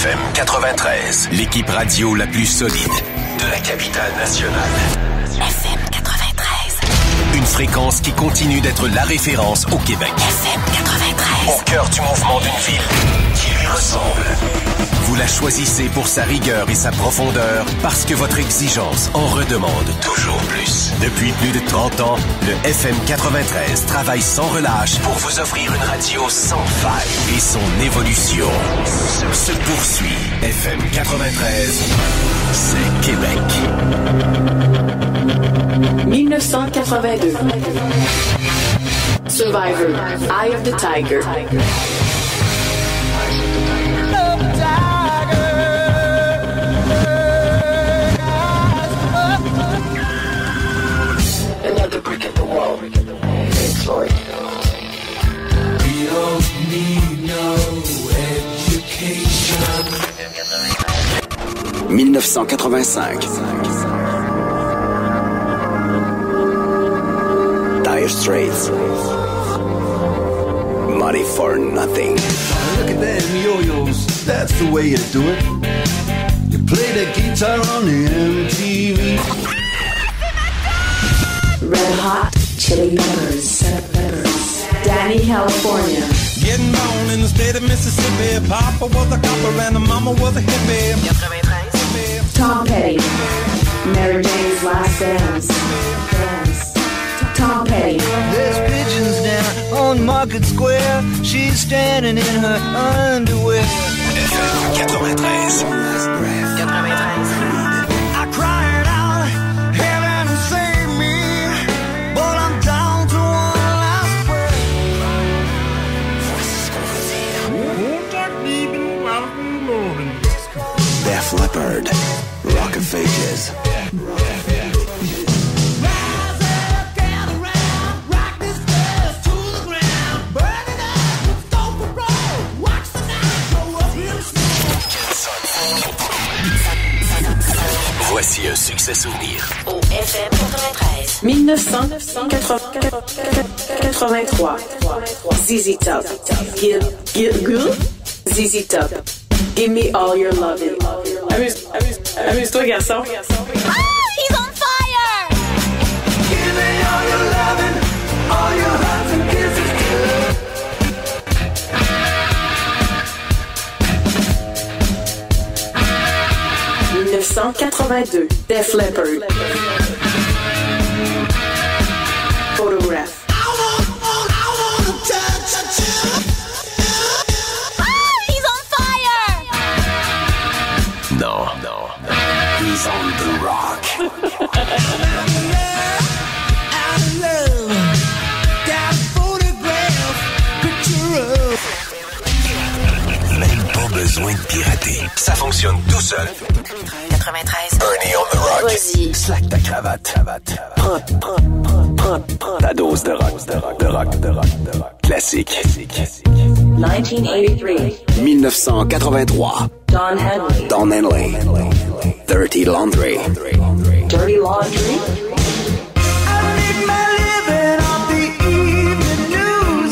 FM 93, l'équipe radio la plus solide de la capitale nationale. FM 93. Une fréquence qui continue d'être la référence au Québec. FM 93. Au cœur du mouvement d'une ville qui lui ressemble. Vous la choisissez pour sa rigueur et sa profondeur parce que votre exigence en redemande toujours plus. Depuis plus de 30 ans, le FM 93 travaille sans relâche pour vous offrir une radio sans faille. Et son évolution se poursuit. FM 93, c'est Québec. 1982. Survivor, Eye of the Tiger. Another brick at the wall. It's Floyd. We don't need no education. 1985. Dire Straits. Money for Nothing. Look at them yo-yos, that's the way you do it. You play the guitar on the MTV. Red Hot Chili Peppers. Danny California. Getting born in the state of Mississippi. Papa was a copper and a mama was a hippie. Tom Petty. Mary Jane's Last Dance. Tom Petty. There's pigeons down on Market Square. She's standing in her underwear. 93. Def Leppard, Rock of Ages. Rise up, gather round, rock this dust to the ground. Burn it up, stop the road, watch the night go up real slow. Voici un succès souvenir au FM 93. 1983. ZZ Top. ZZ Top. Give me all your loving. Amuse-toi, garçon. Ah, he's on fire! Give me all your loving, all your hugs and kisses too. 1982, Def Leppard. Photograph. On the rock. I love that photograph picture of. Même pas besoin de pirater. Ça fonctionne tout seul. 93. Bernie on the rock. Vas-y. Slack ta cravate. Prends ta dose de rock. Classique. 1983. 1983. Don Henley. Dirty Laundry. I need my living off the evening news.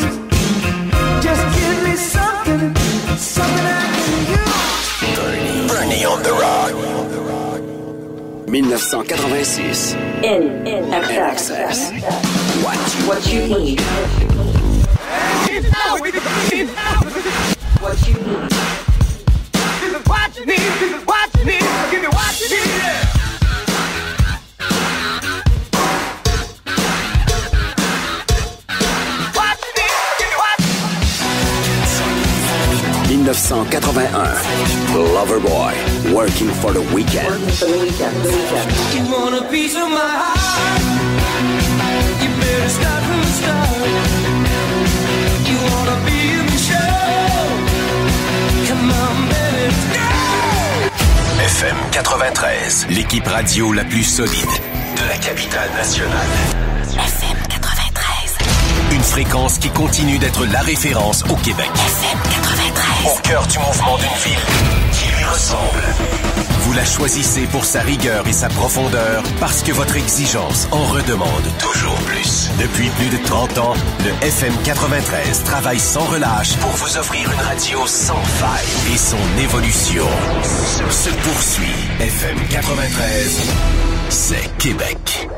Just give me something I can use. Bernie on the rock. 1986. INXS. What you need. What you need. This is what you need. This is what you need. Give me what you need. What you need. Give me what you need. 1981. Loverboy. Working for the weekend. You want a piece of my heart? You better start from the start. You want to be in the show? Come on, baby. FM 93, l'équipe radio la plus solide de la capitale nationale. FM 93. Une fréquence qui continue d'être la référence au Québec. FM 93. Au cœur du mouvement d'une ville qui lui ressemble. Vous la choisissez pour sa rigueur et sa profondeur parce que votre exigence en redemande toujours plus. Depuis plus de 30 ans, le FM 93 travaille sans relâche pour vous offrir une radio sans faille. Et son évolution se poursuit. FM 93, c'est Québec.